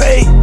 great.